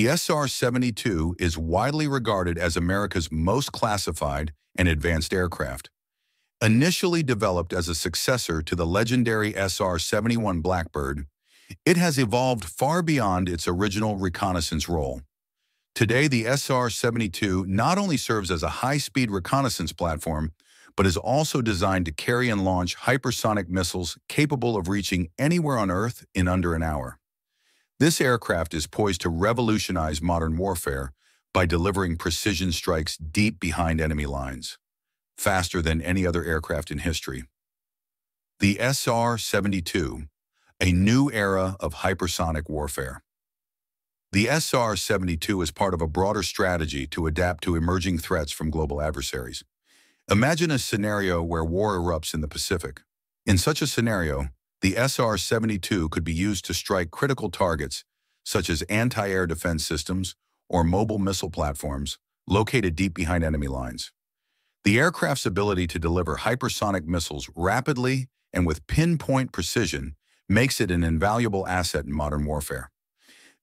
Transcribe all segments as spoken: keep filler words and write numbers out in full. The S R seventy-two is widely regarded as America's most classified and advanced aircraft. Initially developed as a successor to the legendary S R seventy-one Blackbird, it has evolved far beyond its original reconnaissance role. Today, the S R seventy-two not only serves as a high-speed reconnaissance platform, but is also designed to carry and launch hypersonic missiles capable of reaching anywhere on Earth in under an hour. This aircraft is poised to revolutionize modern warfare by delivering precision strikes deep behind enemy lines, faster than any other aircraft in history. The S R seventy-two, a new era of hypersonic warfare. The S R seventy-two is part of a broader strategy to adapt to emerging threats from global adversaries. Imagine a scenario where war erupts in the Pacific. In such a scenario, the S R seventy-two could be used to strike critical targets, such as anti-air defense systems or mobile missile platforms located deep behind enemy lines. The aircraft's ability to deliver hypersonic missiles rapidly and with pinpoint precision makes it an invaluable asset in modern warfare.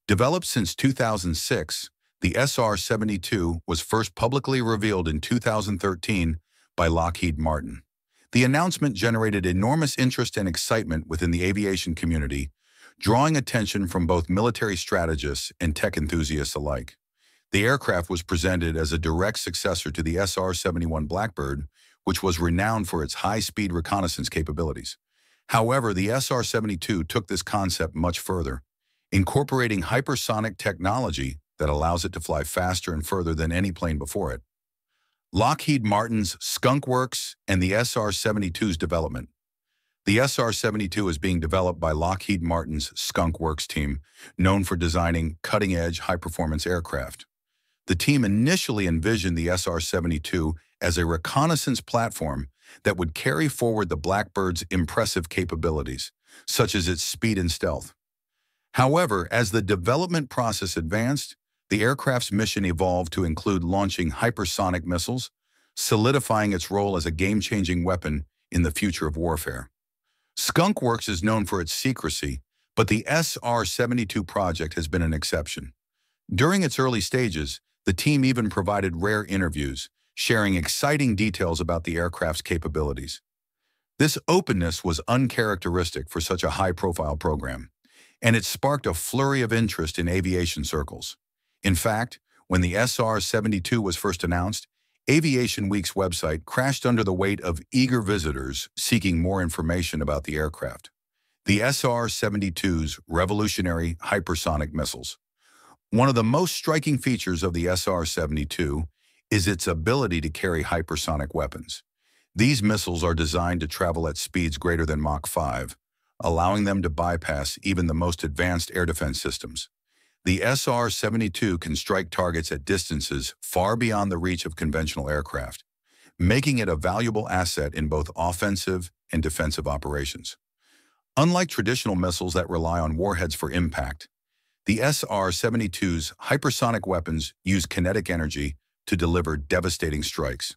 Developed since two thousand six, the S R seventy-two was first publicly revealed in two thousand thirteen by Lockheed Martin. The announcement generated enormous interest and excitement within the aviation community, drawing attention from both military strategists and tech enthusiasts alike. The aircraft was presented as a direct successor to the S R seventy-one Blackbird, which was renowned for its high-speed reconnaissance capabilities. However, the S R seventy-two took this concept much further, incorporating hypersonic technology that allows it to fly faster and further than any plane before it. Lockheed Martin's Skunk Works and the S R seventy-two's development. The S R seventy-two is being developed by Lockheed Martin's Skunk Works team, known for designing cutting-edge, high-performance aircraft. The team initially envisioned the S R seventy-two as a reconnaissance platform that would carry forward the Blackbird's impressive capabilities, such as its speed and stealth. However, as the development process advanced, the aircraft's mission evolved to include launching hypersonic missiles, solidifying its role as a game-changing weapon in the future of warfare. Skunk Works is known for its secrecy, but the S R seventy-two project has been an exception. During its early stages, the team even provided rare interviews, sharing exciting details about the aircraft's capabilities. This openness was uncharacteristic for such a high-profile program, and it sparked a flurry of interest in aviation circles. In fact, when the S R seventy-two was first announced, Aviation Week's website crashed under the weight of eager visitors seeking more information about the aircraft. The S R seventy-two's revolutionary hypersonic missiles. One of the most striking features of the S R seventy-two is its ability to carry hypersonic weapons. These missiles are designed to travel at speeds greater than Mach five, allowing them to bypass even the most advanced air defense systems. The S R seventy-two can strike targets at distances far beyond the reach of conventional aircraft, making it a valuable asset in both offensive and defensive operations. Unlike traditional missiles that rely on warheads for impact, the S R seventy-two's hypersonic weapons use kinetic energy to deliver devastating strikes.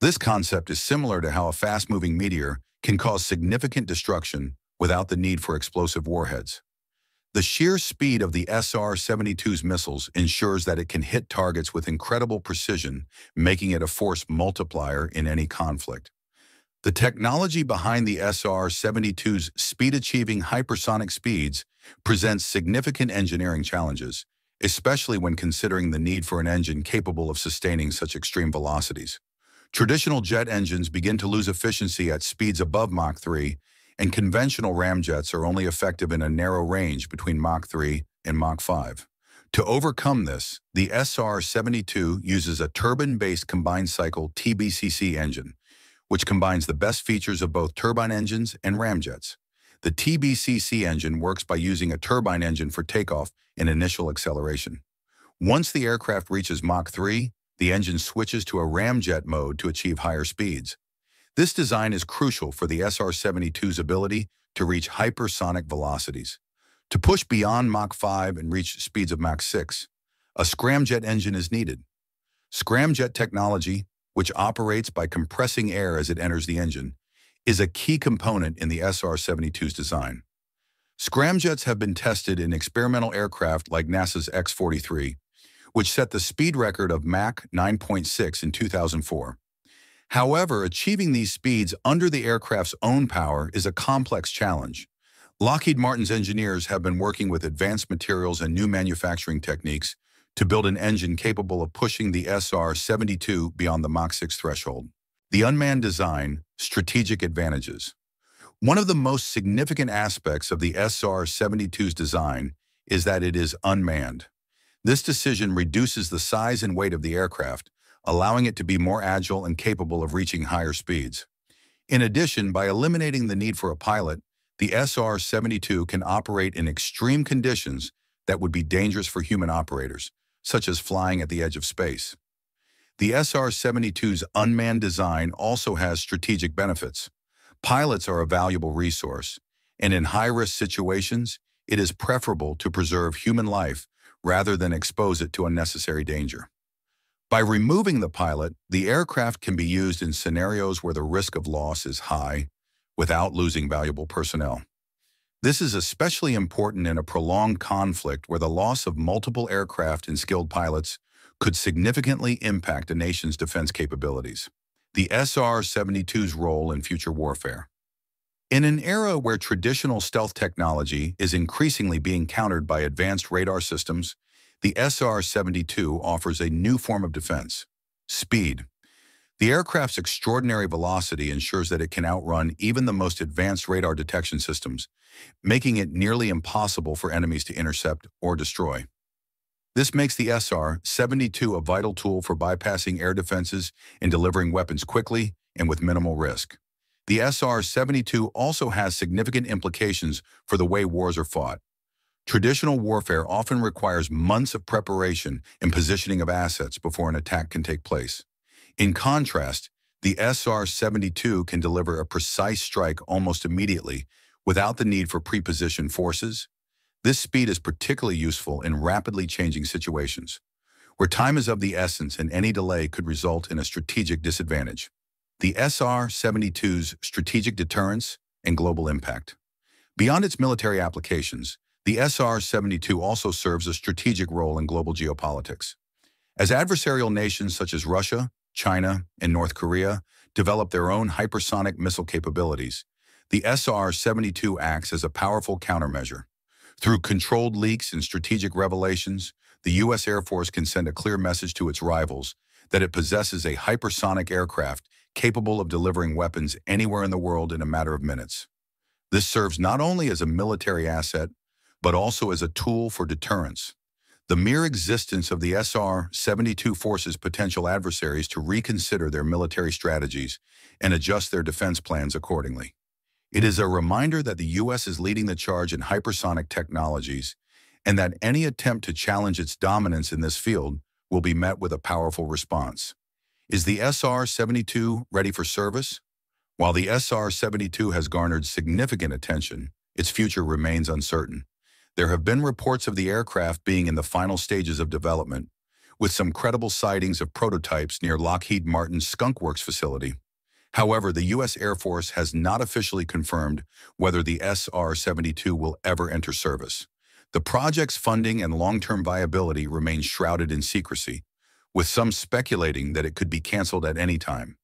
This concept is similar to how a fast-moving meteor can cause significant destruction without the need for explosive warheads. The sheer speed of the S R seventy-two's missiles ensures that it can hit targets with incredible precision, making it a force multiplier in any conflict. The technology behind the S R seventy-two's speed-achieving hypersonic speeds presents significant engineering challenges, especially when considering the need for an engine capable of sustaining such extreme velocities. Traditional jet engines begin to lose efficiency at speeds above Mach three, and conventional ramjets are only effective in a narrow range between Mach three and Mach five. To overcome this, the S R seventy-two uses a turbine-based combined-cycle T B C C engine, which combines the best features of both turbine engines and ramjets. The T B C C engine works by using a turbine engine for takeoff and initial acceleration. Once the aircraft reaches Mach three, the engine switches to a ramjet mode to achieve higher speeds. This design is crucial for the S R seventy-two's ability to reach hypersonic velocities. To push beyond Mach five and reach speeds of Mach six, a scramjet engine is needed. Scramjet technology, which operates by compressing air as it enters the engine, is a key component in the S R seventy-two's design. Scramjets have been tested in experimental aircraft like NASA's X forty-three, which set the speed record of Mach nine point six in two thousand four. However, achieving these speeds under the aircraft's own power is a complex challenge. Lockheed Martin's engineers have been working with advanced materials and new manufacturing techniques to build an engine capable of pushing the S R seventy-two beyond the Mach six threshold. The unmanned design, strategic advantages. One of the most significant aspects of the S R seventy-two's design is that it is unmanned. This decision reduces the size and weight of the aircraft, allowing it to be more agile and capable of reaching higher speeds. In addition, by eliminating the need for a pilot, the S R seventy-two can operate in extreme conditions that would be dangerous for human operators, such as flying at the edge of space. The S R seventy-two's unmanned design also has strategic benefits. Pilots are a valuable resource, and in high-risk situations, it is preferable to preserve human life rather than expose it to unnecessary danger. By removing the pilot, the aircraft can be used in scenarios where the risk of loss is high without losing valuable personnel. This is especially important in a prolonged conflict where the loss of multiple aircraft and skilled pilots could significantly impact a nation's defense capabilities. The S R seventy-two's role in future warfare. In an era where traditional stealth technology is increasingly being countered by advanced radar systems, the S R seventy-two offers a new form of defense, speed. The aircraft's extraordinary velocity ensures that it can outrun even the most advanced radar detection systems, making it nearly impossible for enemies to intercept or destroy. This makes the S R seventy-two a vital tool for bypassing air defenses and delivering weapons quickly and with minimal risk. The S R seventy-two also has significant implications for the way wars are fought. Traditional warfare often requires months of preparation and positioning of assets before an attack can take place. In contrast, the S R seventy-two can deliver a precise strike almost immediately without the need for pre-positioned forces. This speed is particularly useful in rapidly changing situations, where time is of the essence and any delay could result in a strategic disadvantage. The S R seventy-two's strategic deterrence and global impact. Beyond its military applications, the S R seventy-two also serves a strategic role in global geopolitics. As adversarial nations such as Russia, China, and North Korea develop their own hypersonic missile capabilities, the S R seventy-two acts as a powerful countermeasure. Through controlled leaks and strategic revelations, the U S Air Force can send a clear message to its rivals that it possesses a hypersonic aircraft capable of delivering weapons anywhere in the world in a matter of minutes. This serves not only as a military asset, but also as a tool for deterrence. The mere existence of the S R seventy-two forces potential adversaries to reconsider their military strategies and adjust their defense plans accordingly. It is a reminder that the U S is leading the charge in hypersonic technologies and that any attempt to challenge its dominance in this field will be met with a powerful response. Is the S R seventy-two ready for service? While the S R seventy-two has garnered significant attention, its future remains uncertain. There have been reports of the aircraft being in the final stages of development, with some credible sightings of prototypes near Lockheed Martin's Skunk Works facility. However, the U S Air Force has not officially confirmed whether the S R seventy-two will ever enter service. The project's funding and long-term viability remain shrouded in secrecy, with some speculating that it could be canceled at any time.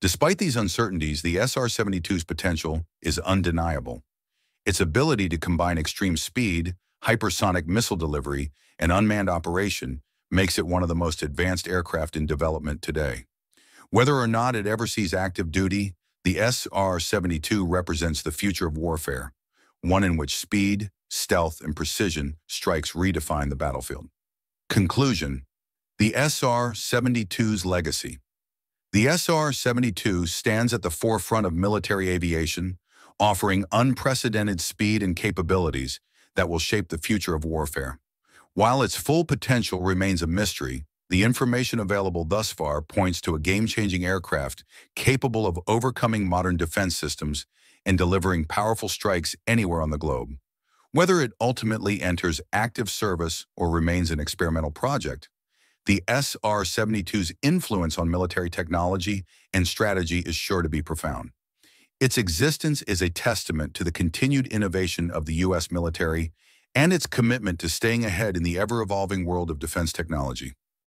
Despite these uncertainties, the S R seventy-two's potential is undeniable. Its ability to combine extreme speed, hypersonic missile delivery, and unmanned operation makes it one of the most advanced aircraft in development today. Whether or not it ever sees active duty, the S R seventy-two represents the future of warfare, one in which speed, stealth, and precision strikes redefine the battlefield. Conclusion: the S R seventy-two's legacy. The S R seventy-two stands at the forefront of military aviation, offering unprecedented speed and capabilities that will shape the future of warfare. While its full potential remains a mystery, the information available thus far points to a game-changing aircraft capable of overcoming modern defense systems and delivering powerful strikes anywhere on the globe. Whether it ultimately enters active service or remains an experimental project, the S R seventy-two's influence on military technology and strategy is sure to be profound. Its existence is a testament to the continued innovation of the U S military and its commitment to staying ahead in the ever-evolving world of defense technology.